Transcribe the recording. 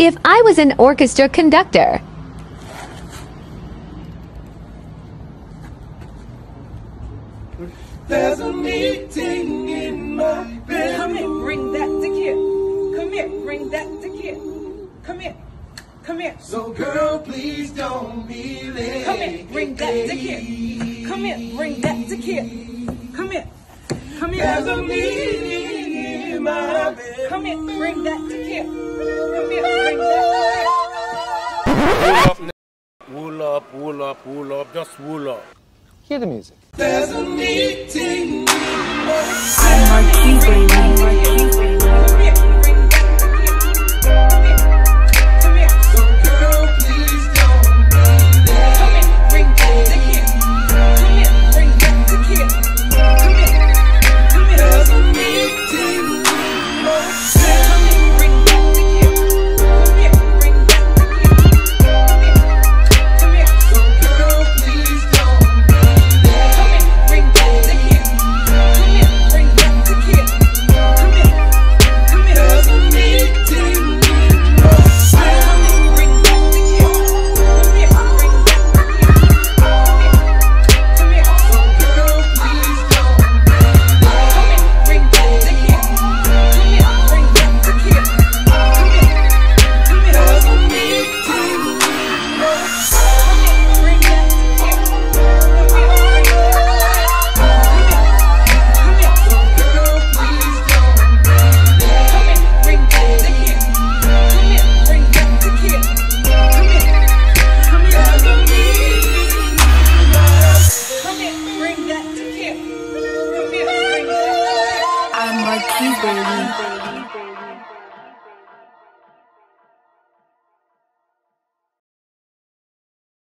If I was an orchestra conductor, there's a meeting in my bedroom. Come here, bring that to here. Come here, bring that to here. Come here, come here. So girl, please don't be late. Come here, bring that to here. Come here, bring that to here. Come here, come here. There's a meeting in my bedroom. Come here, bring that to here. Come here, bring that to here. Wool up, wool up, wool up, wool up, just wool up. Hear the music. There's a meeting.